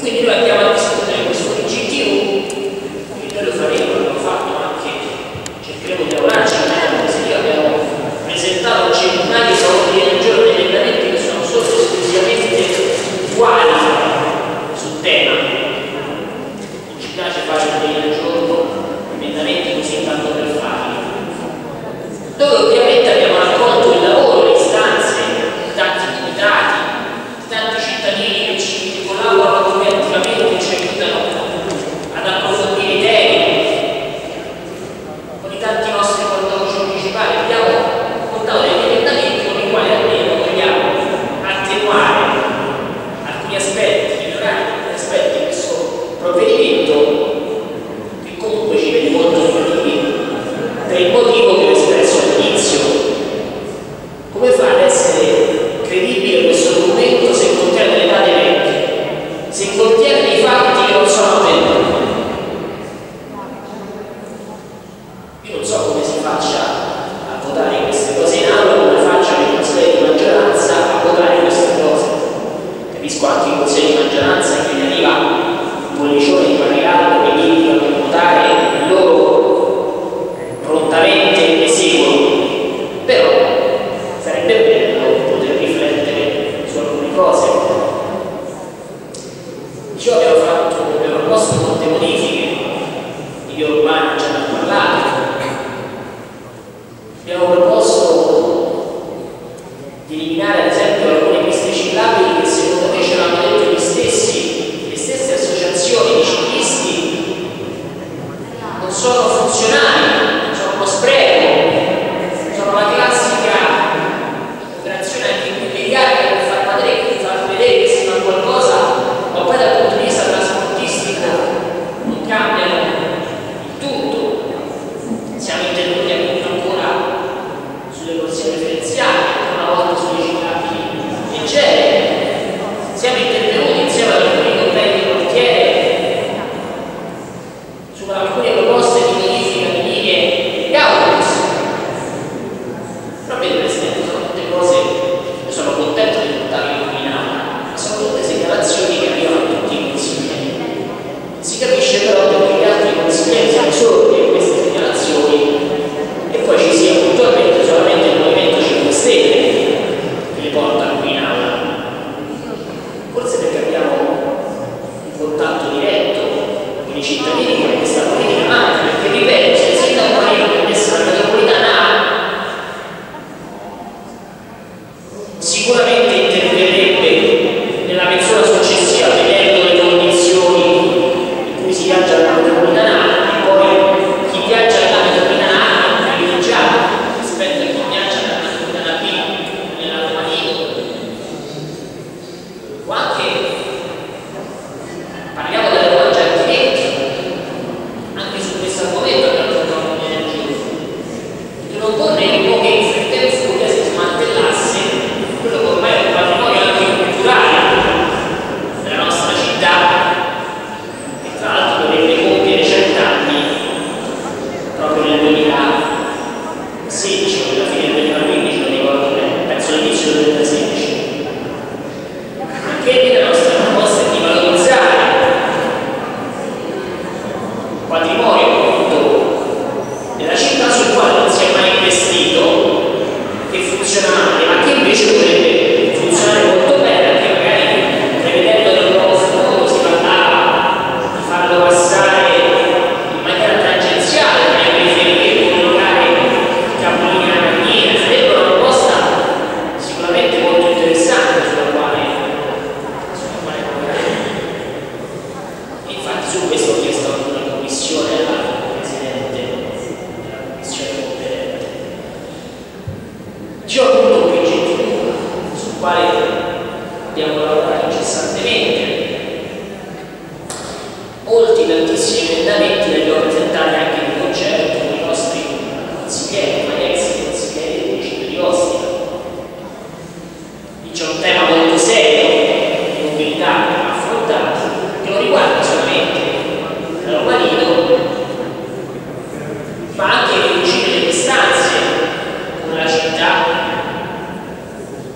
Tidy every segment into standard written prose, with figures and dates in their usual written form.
Quindi noi abbiamo discusso questo di GTU, noi lo faremo, l'abbiamo fatto anche, cercheremo di lavorarci in così abbiamo presentato centinaia di ordini del giorno degli emendamenti che sono solo esclusivamente uguali sul tema. Non ci piace fare ordini del giorno, emendamenti così tanto per farli. Noi ovviamente abbiamo raccolto il lavoro, le istanze di tanti comitati, di tanti cittadini che ci collaborano.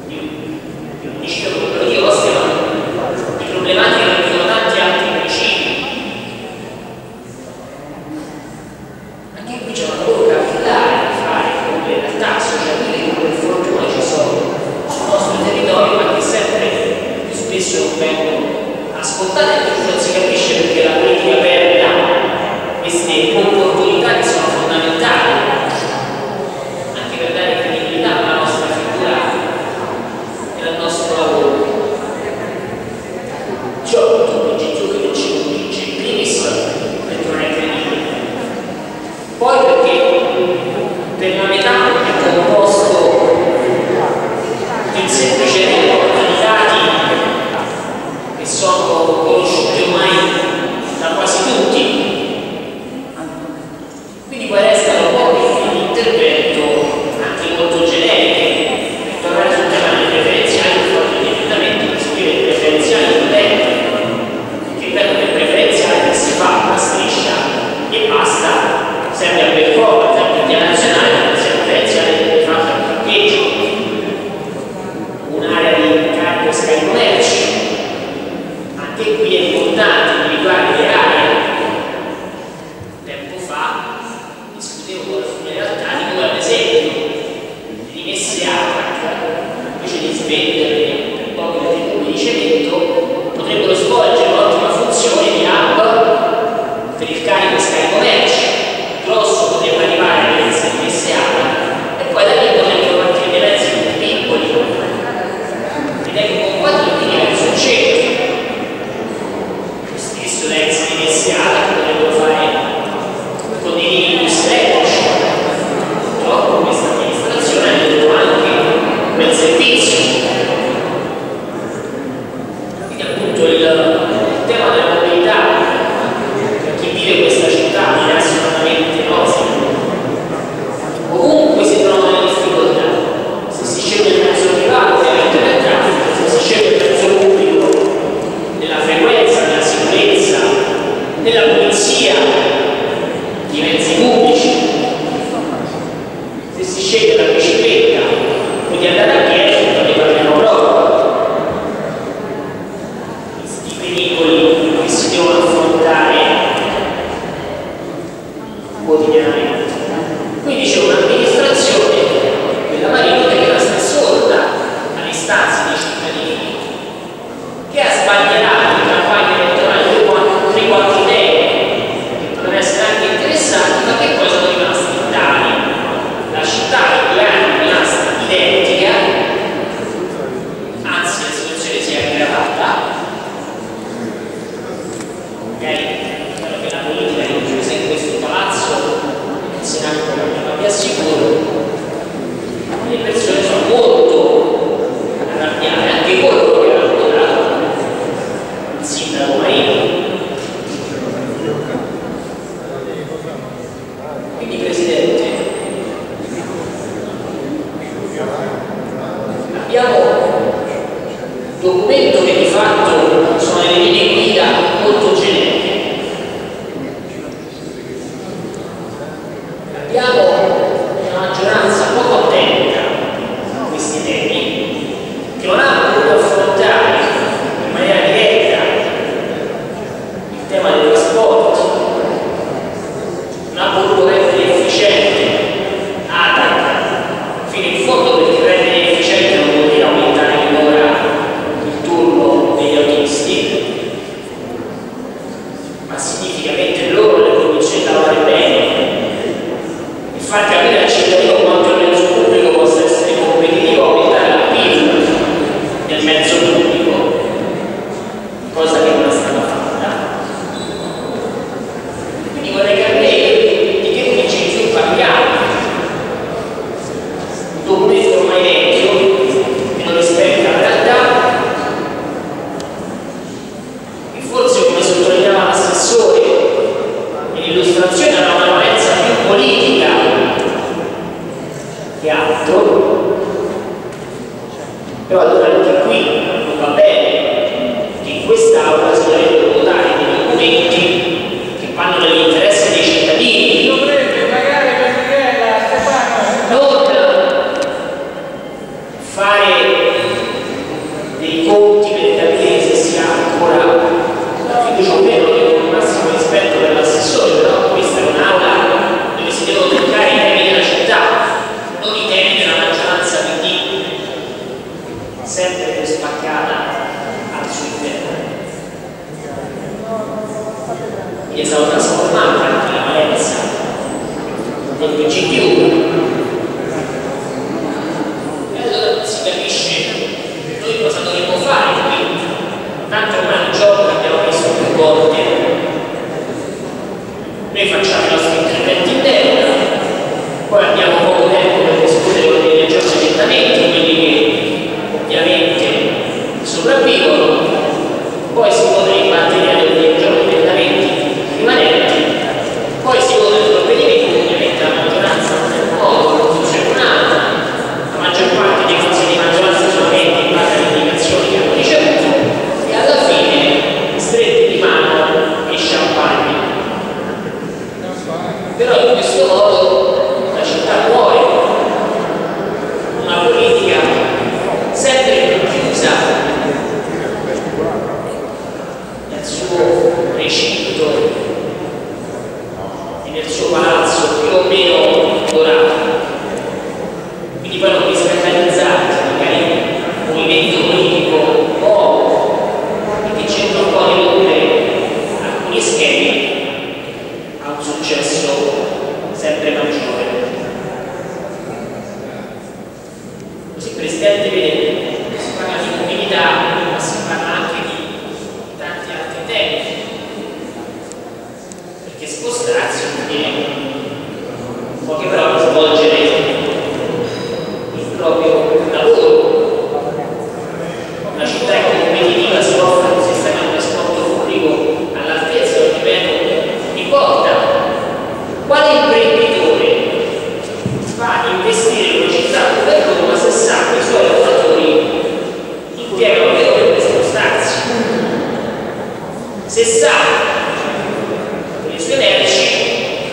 Di un discepolo di Ostia, i problematiche che sono tanti cemento potrebbero svolgere un'ottima funzione di hub per il carico e scarico merci. Il grosso potrebbe arrivare alle mense di Messiana e poi da lì potrebbero partire dei mezzi più piccoli. Ed ecco qua che veniva il successo. Lo stesso lenzo di Messiana che potrebbero fare con dei linee più stretch. Purtroppo questa amministrazione ha detto anche quel servizio. 60 con i suoi merci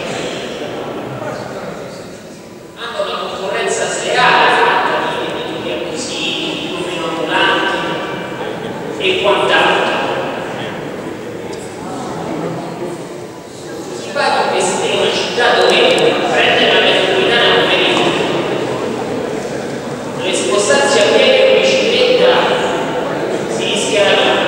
hanno una concorrenza sleale fatta di venditori acquisiti, più o meno ambulanti e quant'altro. Si va a investire in una città dove prendere la metropolitana è un pericolo, dove spostarsi a piedi o in bicicletta si rischia la vita.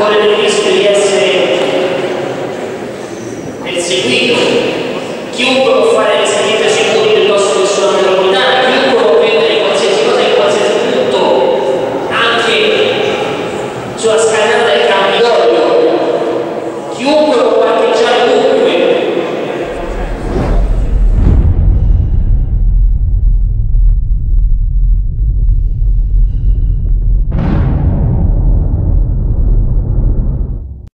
Corre il rischio di essere perseguito.